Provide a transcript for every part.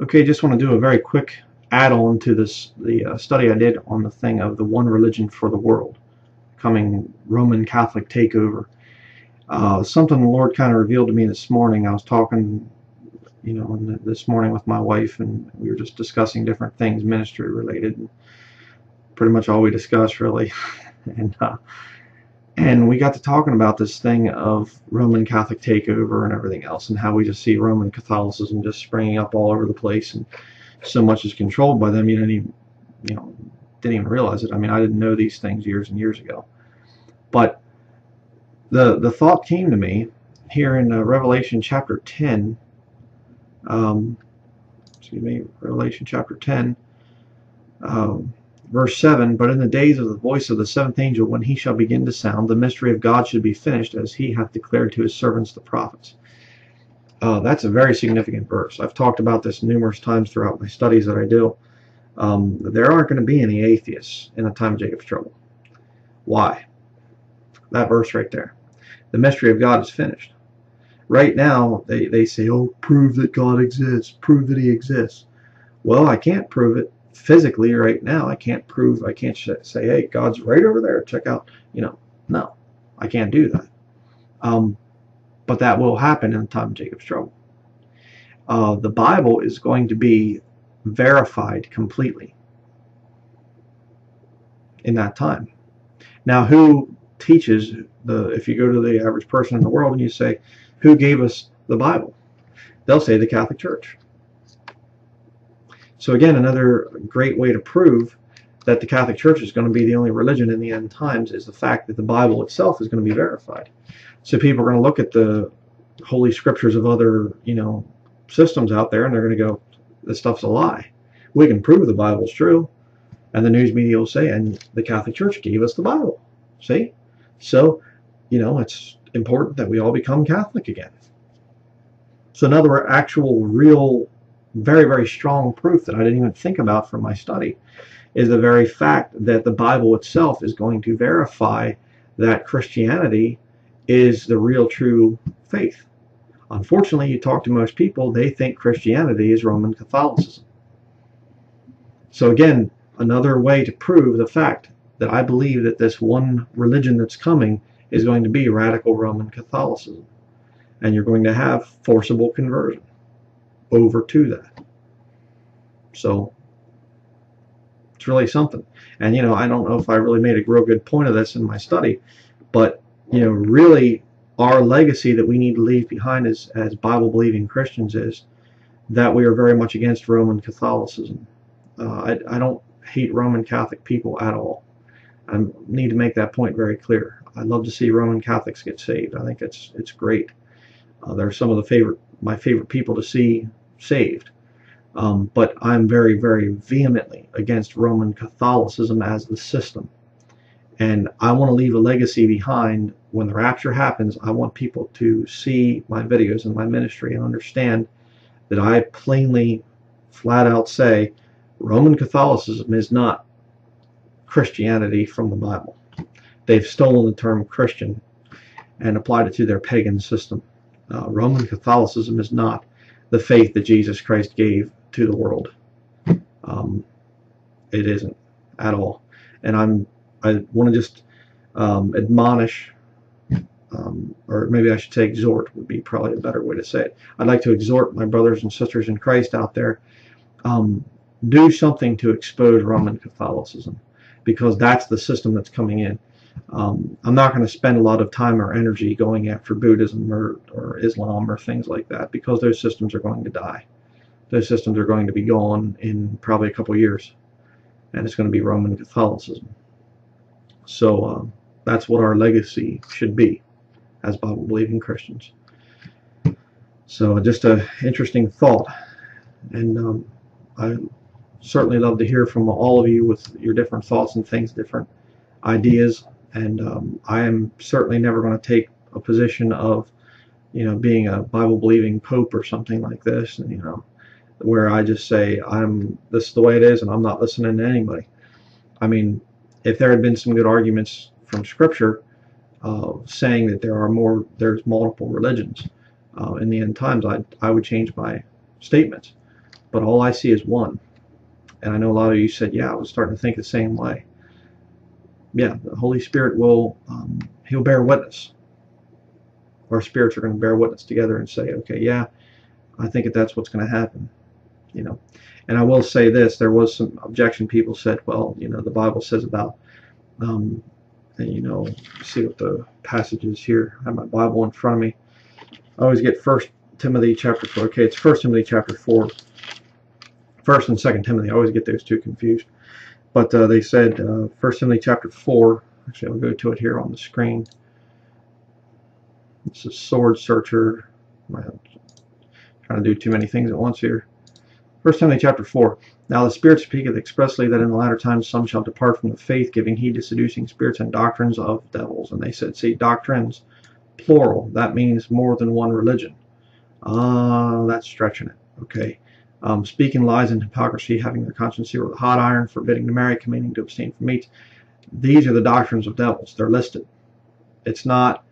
Okay, just want to do a very quick add-on to this, the study I did on the thing of the one religion for the world, coming Roman Catholic takeover. Something the Lord kind of revealed to me this morning. I was talking, you know, this morning with my wife, and we were just discussing different things ministry related, and pretty much all we discussed really. And we got to talking about this thing of Roman Catholic takeover and everything else, and how we just see Roman Catholicism just springing up all over the place, and so much is controlled by them. You don't even, you know, didn't even realize it. I mean, I didn't know these things years and years ago, but the thought came to me here in Revelation chapter 10. Excuse me, Revelation chapter 10, verse 7, "But in the days of the voice of the seventh angel, when he shall begin to sound, the mystery of God should be finished, as he hath declared to his servants the prophets." That's a very significant verse. I've talked about this numerous times throughout my studies that I do. There aren't going to be any atheists in the time of Jacob's trouble. Why? That verse right there. The mystery of God is finished. Right now, they say, oh, prove that God exists. Prove that he exists. Well, I can't prove it physically right now. I can't prove, I can't say, hey, God's right over there. Check out, you know, no, I can't do that. But that will happen in the time of Jacob's trouble. The Bible is going to be verified completely in that time. Now, who teaches the, if you go to the average person in the world and you say, who gave us the Bible? They'll say the Catholic Church. So again, another great way to prove that the Catholic Church is going to be the only religion in the end times is the fact that the Bible itself is going to be verified. So people are going to look at the holy scriptures of other, you know, systems out there, and they're going to go, this stuff's a lie. We can prove the Bible's true. And the news media will say, and the Catholic Church gave us the Bible. See? So, you know, it's important that we all become Catholic again. So now there are actual, real, very, very strong proof that I didn't even think about from my study is the very fact that the Bible itself is going to verify that Christianity is the real, true faith. Unfortunately, you talk to most people, they think Christianity is Roman Catholicism. So again, another way to prove the fact that I believe that this one religion that's coming is going to be radical Roman Catholicism, and you're going to have forcible conversion over to that. So it's really something. And you know, I don't know if I really made a real good point of this in my study, but you know, really our legacy that we need to leave behind as Bible believing Christians is that we are very much against Roman Catholicism. I don't hate Roman Catholic people at all. I need to make that point very clear. I love to see Roman Catholics get saved. I think it's great. They're some of the my favorite people to see saved. But I'm very, very vehemently against Roman Catholicism as the system. And I want to leave a legacy behind. When the rapture happens, I want people to see my videos and my ministry and understand that I plainly, flat out say, Roman Catholicism is not Christianity from the Bible. They've stolen the term Christian and applied it to their pagan system. Roman Catholicism is not the faith that Jesus Christ gave to the world. It isn't at all. And I want to just admonish, or maybe I should say exhort would be probably a better way to say it. I'd like to exhort my brothers and sisters in Christ out there, do something to expose Roman Catholicism, because that's the system that's coming in. I'm not going to spend a lot of time or energy going after Buddhism or Islam or things like that, because those systems are going to die. Those systems are going to be gone in probably a couple years, and it's going to be Roman Catholicism. So that's what our legacy should be as Bible-believing Christians. So just an interesting thought, and I certainly love to hear from all of you with your different thoughts and things, different ideas. And I am certainly never going to take a position of, you know, being a Bible-believing Pope or something like this, and you know, where I just say this is the way it is, and I'm not listening to anybody. I mean, if there had been some good arguments from Scripture saying that there's multiple religions in the end times, I would change my statements. but all I see is one. And I know a lot of you said, yeah, I was starting to think the same way. Yeah, the Holy Spirit will, he'll bear witness. Our spirits are going to bear witness together and say, okay, yeah, I think that's what's going to happen. You know, and I will say this, there was some objection. People said, well, you know, the Bible says about, and you know, see what the passage is here. I have my Bible in front of me. I always get 1 Timothy chapter 4. Okay, it's 1 Timothy chapter 4. 1 and 2 Timothy. I always get those two confused. But they said 1 Timothy chapter 4. Actually, I'll go to it here on the screen. This is Sword Searcher. I'm trying to do too many things at once here. 1 Timothy chapter 4. Now the Spirit speaketh expressly that in the latter times some shall depart from the faith, giving heed to seducing spirits and doctrines of devils. And they said, see, doctrines, plural. That means more than one religion. That's stretching it. Okay. Speaking lies and hypocrisy, having their conscience sealed with a hot iron, forbidding to marry, commanding to abstain from meats. These are the doctrines of devils. They're listed. It's not,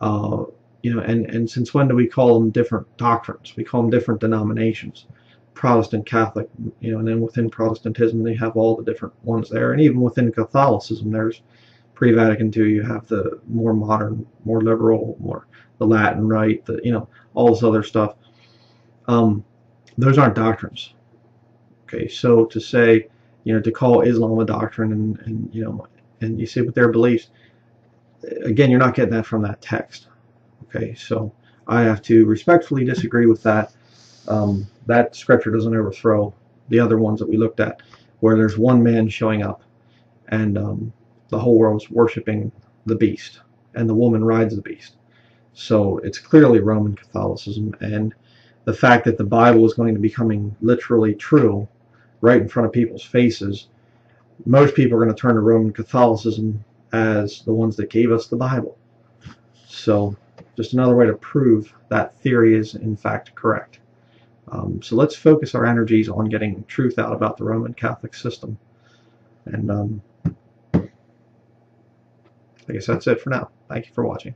you know, and since when do we call them different doctrines? We call them different denominations. Protestant, Catholic, you know, and then within Protestantism they have all the different ones there, and even within Catholicism there's pre-Vatican II, you have the more modern, more liberal, more the Latin Rite, the, you know, all this other stuff. Those aren't doctrines. Okay, so to say, you know, to call Islam a doctrine and you know, and you see what their beliefs, again, you're not getting that from that text. Okay, so I have to respectfully disagree with that. That scripture doesn't overthrow the other ones that we looked at, where there's one man showing up and the whole world's worshiping the beast, and the woman rides the beast. So it's clearly Roman Catholicism, and the fact that the Bible is going to be coming literally true right in front of people's faces, most people are going to turn to Roman Catholicism as the ones that gave us the Bible. So just another way to prove that theory is in fact correct. So let's focus our energies on getting truth out about the Roman Catholic system. And I guess that's it for now. Thank you for watching.